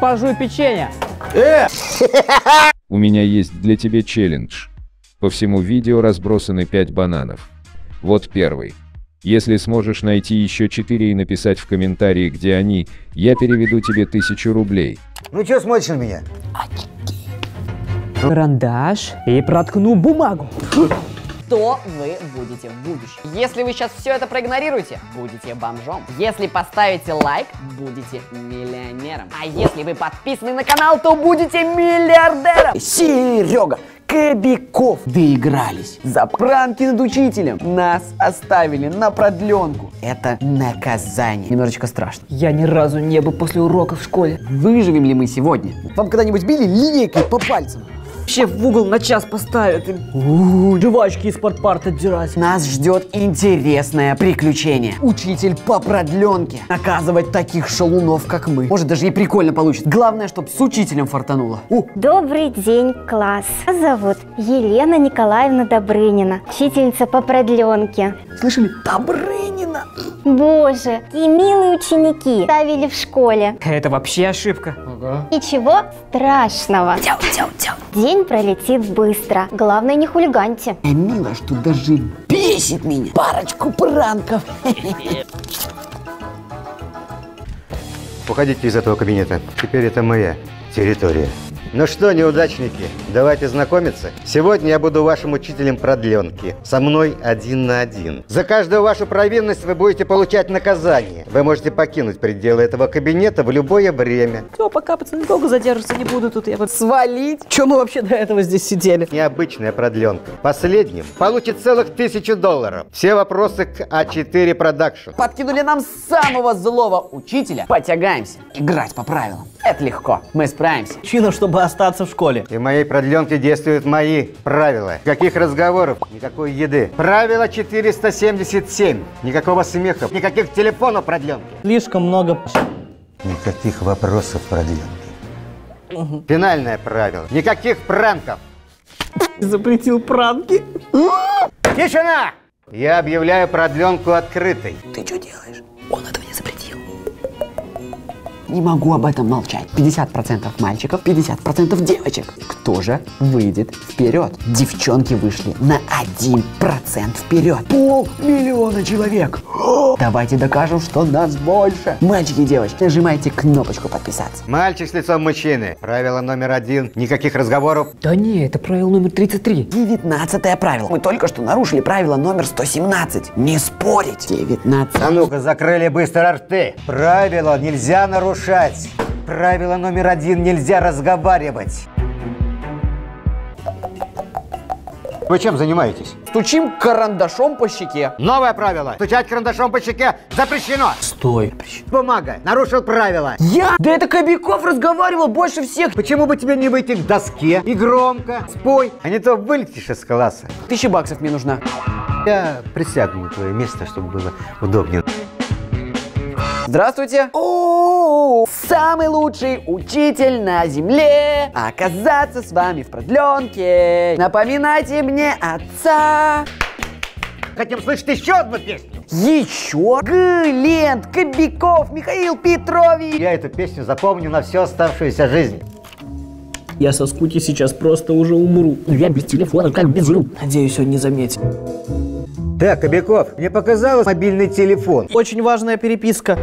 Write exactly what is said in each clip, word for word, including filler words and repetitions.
Пожуй печенье. У меня есть для тебя челлендж. По всему видео разбросаны пять бананов. Вот первый. Если сможешь найти еще четыре и написать в комментарии, где они, я переведу тебе тысячу рублей. Ну че смотришь на меня? Карандаш и проткну бумагу. Что вы будете в будущем? Если вы сейчас все это проигнорируете, будете бомжом. Если поставите лайк, будете миллионером. А если вы подписаны на канал, то будете миллиардером. Серёга, Кобяков доигрались. За пранки над учителем нас оставили на продленку. Это наказание. Немножечко страшно. Я ни разу не был после урока в школе. Выживем ли мы сегодня? Вам когда-нибудь били линейкой по пальцам? Вообще в угол на час поставят им. У-у-у, жвачки из-под парт отдирать. Нас ждет интересное приключение. Учитель по продленке. Наказывать таких шалунов, как мы. Может, даже и прикольно получится. Главное, чтобы с учителем фартануло. У. Добрый день, класс. Меня зовут Елена Николаевна Добрынина. Учительница по продленке. Слышали? Добрынина. Боже, и милые ученики ставили в школе. Это вообще ошибка. Ага. Ничего страшного. Тяу, тяу, тяу. День пролетит быстро. Главное, не хулиганьте. А мило, что даже бесит меня. Парочку пранков. Уходите из этого кабинета. Теперь это моя территория. Ну что, неудачники, давайте знакомиться. Сегодня я буду вашим учителем продленки. Со мной один на один. За каждую вашу провинность вы будете получать наказание. Вы можете покинуть пределы этого кабинета в любое время. Все, пока, пацаны, долго задерживаться не буду тут. Я вот свалить. Че мы вообще до этого здесь сидели? Необычная продленка. Последним получит целых тысячу долларов. Все вопросы к а четыре продакшн. Подкинули нам самого злого учителя. Потягаемся. Играть по правилам. Это легко. Мы справимся. Причина, чтобы остаться в школе. И в моей продленке действуют мои правила. Никаких разговоров, никакой еды. Правило четыреста семьдесят семь. Никакого смеха, никаких телефонов продленки. Слишком много... Никаких вопросов продленки. Угу. Финальное правило. Никаких пранков. Запретил пранки. Тишина! Я объявляю продленку открытой. Ты что делаешь? Он этого не запретил. Не могу об этом молчать. пятьдесят процентов мальчиков, пятьдесят процентов девочек. Кто же выйдет вперед? Девчонки вышли на один процент вперед. Полмиллиона человек. Давайте докажем, что нас больше. Мальчики и девочки, нажимайте кнопочку подписаться. Мальчик с лицом мужчины. Правило номер один. Никаких разговоров. Да не, это правило номер тридцать три. девятнадцатое правило. Мы только что нарушили правило номер сто семнадцать. Не спорить. девятнадцать. А ну-ка, закрыли быстро рты. Правило нельзя нарушить. Правило номер один. Нельзя разговаривать. Вы чем занимаетесь? Стучим карандашом по щеке. Новое правило. Стучать карандашом по щеке запрещено. Стой. Бумага. Нарушил правило. Я? Да это Кобяков разговаривал больше всех. Почему бы тебе не выйти к доске и громко спой, а не то вылетишь из класса. Тысяча баксов мне нужна. Я присягну на твое место, чтобы было удобнее. Здравствуйте! О-о-о-о. Самый лучший учитель на земле, оказаться с вами в продленке. Напоминайте мне отца. Хотим слышать еще одну песню. Еще? Глент, Кобяков, Михаил Петрович. Я эту песню запомню на всю оставшуюся жизнь. Я со скуки сейчас просто уже умру. Я без телефона как безумный. Надеюсь, он не заметит. Да, Кобяков, мне показалось мобильный телефон. Очень важная переписка.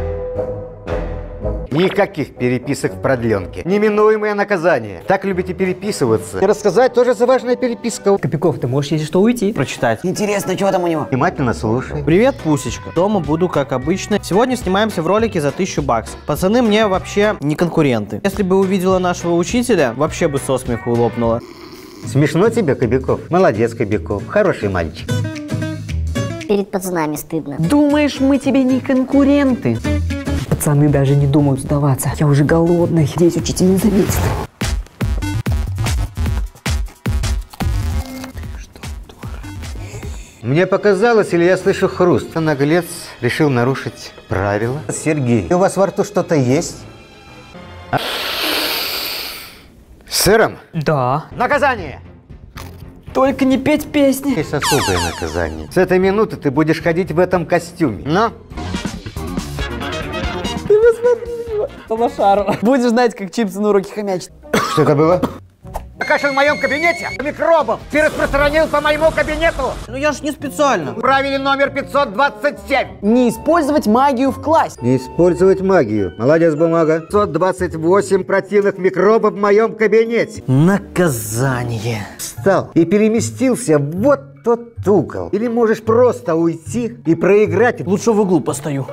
Никаких переписок в продленке. Неминуемое наказание. Так любите переписываться. И рассказать тоже за важная переписка. Кобяков, ты можешь, если что, уйти. Прочитать. Интересно, что там у него? Внимательно слушай. Привет, Пусечка. Дома буду, как обычно. Сегодня снимаемся в ролике за тысячу баксов. Пацаны мне вообще не конкуренты. Если бы увидела нашего учителя, вообще бы со смеху лопнула. Смешно тебе, Кобяков? Молодец, Кобяков. Хороший мальчик. Перед пацанами стыдно. Думаешь, мы тебе не конкуренты? Пацаны даже не думают сдаваться. Я уже голодный. Здесь учитель не заметит. Мне показалось, или я слышу хруст. Наглец решил нарушить правила. Сергей, у вас во рту что-то есть? А? С сыром? Да. Наказание! Только не петь песни. Есть особое наказание. С этой минуты ты будешь ходить в этом костюме. Но... Ты посмотри. выложила полошару. Будешь знать, как чипсы на руки хомячат. Что это было? Кашель в моем кабинете микробом ты распространил по моему кабинету. Ну я ж не специально. Правило номер пятьсот двадцать семь. Не использовать магию в классе. Не использовать магию. Молодец, бумага. пятьсот двадцать восемь противных микробов в моем кабинете. Наказание. Встал и переместился вот в тот угол. Или можешь просто уйти и проиграть. Лучше в углу постою.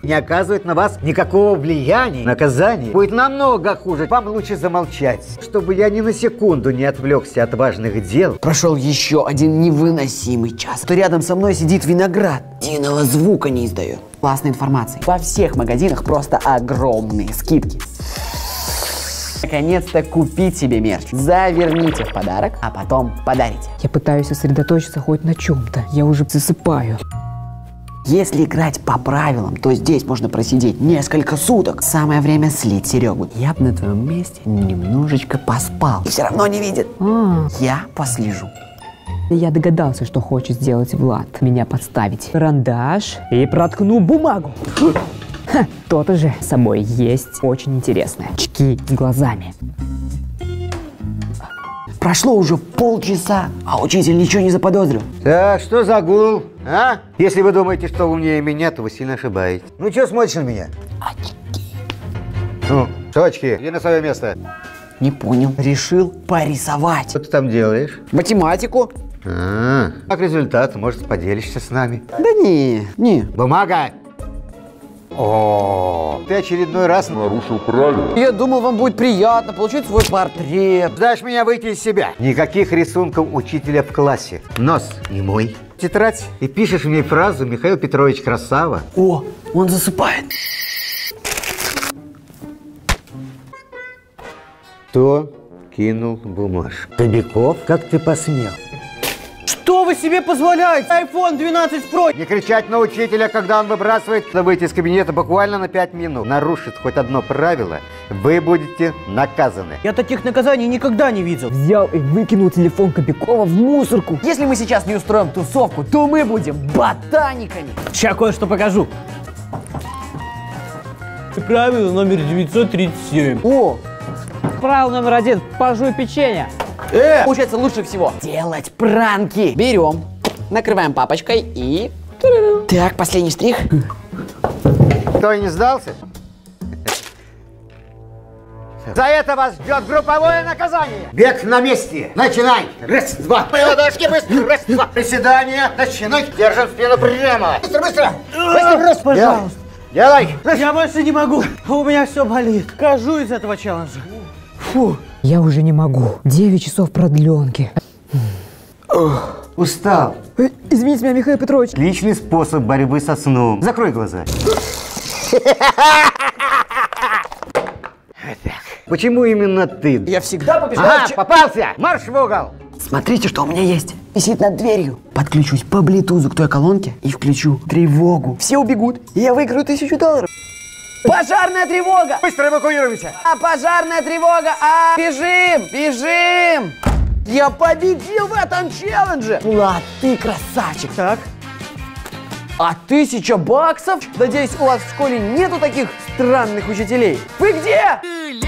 Не оказывает на вас никакого влияния. Наказание будет намного хуже. Вам лучше замолчать, чтобы я ни на секунду не отвлекся от важных дел. Прошел еще один невыносимый час. То рядом со мной сидит виноград. Единого звука не издает. Классная информация. Во всех магазинах просто огромные скидки. Наконец-то купить себе мерч. Заверните в подарок, а потом подарите. Я пытаюсь сосредоточиться хоть на чем-то. Я уже засыпаю. Если играть по правилам, то здесь можно просидеть несколько суток. Самое время слить Серёгу. Я бы на твоем месте немножечко поспал. И все равно не видит. А. Я послежу. Я догадался, что хочет сделать Влад. Меня подставить. Карандаш и проткну бумагу. Ха, то-то же. С собой есть очень интересное. Очки с глазами. Прошло уже полчаса, а учитель ничего не заподозрил. Так, что за гул, а? Если вы думаете, что умнее меня, то вы сильно ошибаетесь. Ну, что смотришь на меня? Очки. Ну, что очки? Иди на свое место. Не понял. Решил порисовать. Что ты там делаешь? Математику. А, как результат, может, поделишься с нами? Да не, не. Бумага. О, ты очередной раз нарушил правила. Я думал, вам будет приятно получить свой портрет. Дашь меня выйти из себя. Никаких рисунков учителя в классе. Нос не мой. Тетрадь. И пишешь мне фразу: Михаил Петрович, красава. О, он засыпает. Кто кинул бумажку? Кобяков, как ты посмел? Что вы себе позволяете? айфон двенадцать про! Не кричать на учителя, когда он выбрасывает. Чтобы выйти из кабинета буквально на пять минут. Нарушит хоть одно правило, вы будете наказаны. Я таких наказаний никогда не видел. Взял и выкинул телефон Кобякова в мусорку. Если мы сейчас не устроим тусовку, то мы будем ботаниками. Сейчас кое-что покажу. Правило номер девятьсот тридцать семь. О! Правило номер один. Пожуй печенье. Э! Получается лучше всего делать пранки. Берем, накрываем папочкой и... Так, последний штрих. Кто не сдался? За это вас ждет групповое наказание. Бег на месте. Начинай. Раз, два. Мои ладошки быстро. Раз, два. Приседания. Начинай. Держим спину прямо. Быстро, быстро. Быстро, быстро. Пожалуйста. Делай. Делай. Я больше не могу. У меня все болит. Кажу из этого челленджа. Фу. Я уже не могу. девять часов продленки. Ох, устал. Извините меня, Михаил Петрович. Отличный способ борьбы со сном. Закрой глаза. Почему именно ты? Я всегда побеждаю. Ага, попался! Марш в угол! Смотрите, что у меня есть. Висит над дверью. Подключусь по блютузу к той колонке и включу тревогу. Все убегут, и я выиграю тысячу долларов. Пожарная тревога! Быстро эвакуируемся! А пожарная тревога! А бежим! Бежим! Я победил в этом челлендже! Влад, ты красавчик! Так. А тысяча баксов? Надеюсь, у вас в школе нету таких странных учителей. Вы где?